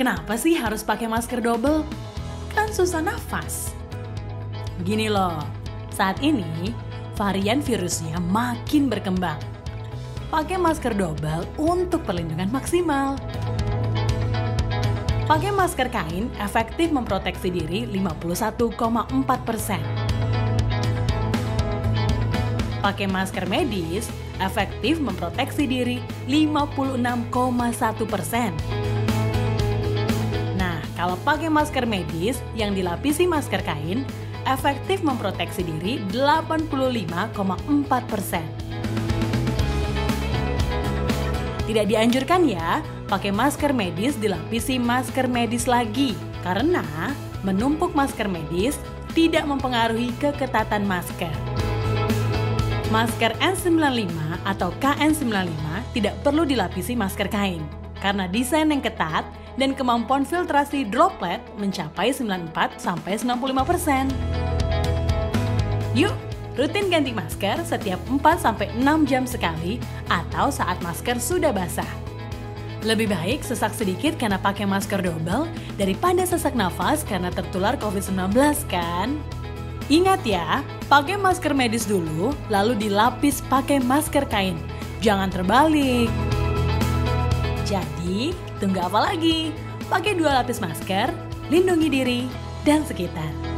Kenapa sih harus pakai masker double? Kan susah nafas. Gini loh, saat ini varian virusnya makin berkembang. Pakai masker double untuk perlindungan maksimal. Pakai masker kain efektif memproteksi diri 51,4%. Pakai masker medis efektif memproteksi diri 56,1%. Nah, kalau pakai masker medis yang dilapisi masker kain, efektif memproteksi diri 85,4%. Tidak dianjurkan ya, pakai masker medis dilapisi masker medis lagi, karena menumpuk masker medis tidak mempengaruhi keketatan masker. Masker N95 atau KN95 tidak perlu dilapisi masker kain, karena desain yang ketat dan kemampuan filtrasi droplet mencapai 94–95%. Yuk, rutin ganti masker setiap 4–6 jam sekali atau saat masker sudah basah. Lebih baik sesak sedikit karena pakai masker double daripada sesak nafas karena tertular COVID-19 kan? Ingat ya, pakai masker medis dulu lalu dilapis pakai masker kain. Jangan terbalik. Jadi, tunggu apa lagi? Pakai dua lapis masker, lindungi diri dan sekitar.